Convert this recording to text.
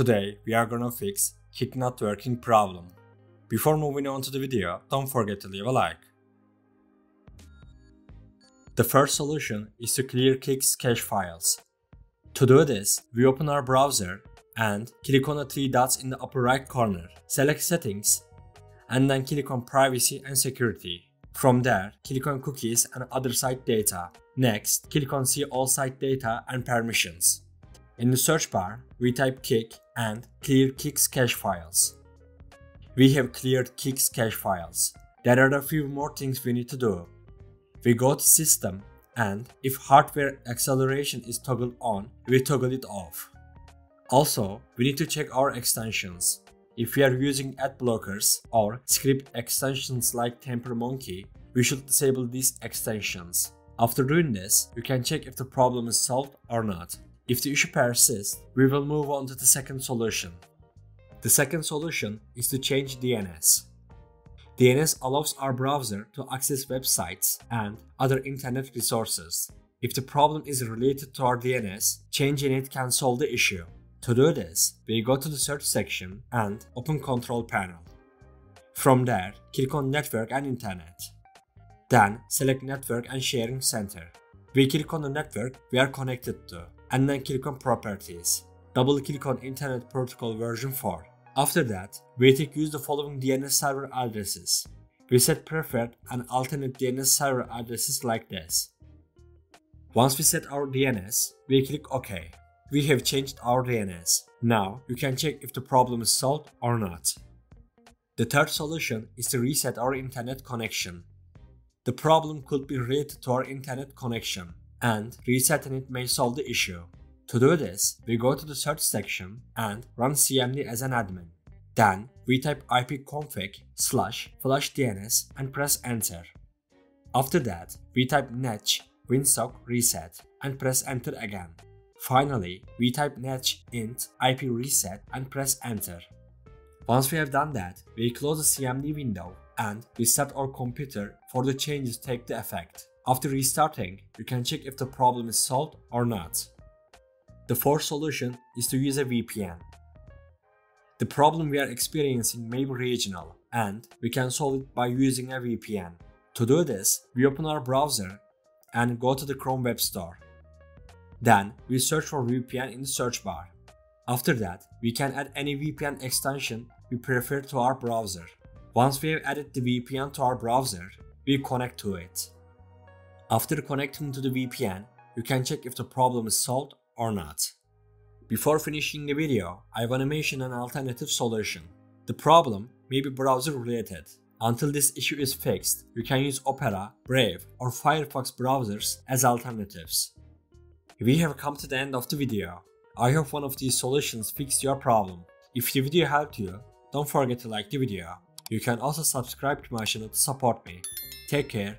Today we are gonna fix Kick not working problem. Before moving on to the video, don't forget to leave a like. The first solution is to clear Kick's cache files. To do this, we open our browser and click on the three dots in the upper right corner, select Settings, and then click on Privacy and Security. From there, click on Cookies and Other Site Data. Next, click on See All Site Data and Permissions. In the search bar, we type Kick and clear Kick's cache files. We have cleared Kick's cache files. There are a few more things we need to do. We go to System and if hardware acceleration is toggled on, we toggle it off. Also, we need to check our extensions. If we are using ad blockers or script extensions like TamperMonkey, we should disable these extensions. After doing this, you can check if the problem is solved or not. If the issue persists, we will move on to the second solution. The second solution is to change DNS. DNS allows our browser to access websites and other internet resources. If the problem is related to our DNS, changing it can solve the issue. To do this, we go to the search section and open Control Panel. From there, click on Network and Internet. Then select Network and Sharing Center. We click on the network we are connected to, and then click on Properties. Double click on Internet Protocol version 4. After that, we use the following DNS server addresses. We set preferred and alternate DNS server addresses like this. Once we set our DNS, we click OK. We have changed our DNS. Now you can check if the problem is solved or not. The third solution is to reset our internet connection. The problem could be related to our internet connection, and resetting it may solve the issue. To do this, we go to the search section and run cmd as an admin. Then we type ipconfig/flashdns and press enter. After that, we type netch winsock reset and press enter again. Finally, we type netch int ip reset and press enter. Once we have done that, we close the cmd window and restart our computer for the changes take the effect. After restarting, you can check if the problem is solved or not. The fourth solution is to use a VPN. The problem we are experiencing may be regional, and we can solve it by using a VPN. To do this, we open our browser and go to the Chrome Web Store. Then we search for VPN in the search bar. After that, we can add any VPN extension we prefer to our browser. Once we have added the VPN to our browser, we connect to it. After connecting to the VPN, you can check if the problem is solved or not. Before finishing the video, I wanna mention an alternative solution. The problem may be browser related. Until this issue is fixed, you can use Opera, Brave, or Firefox browsers as alternatives. We have come to the end of the video. I hope one of these solutions fixed your problem. If the video helped you, don't forget to like the video. You can also subscribe to my channel to support me. Take care.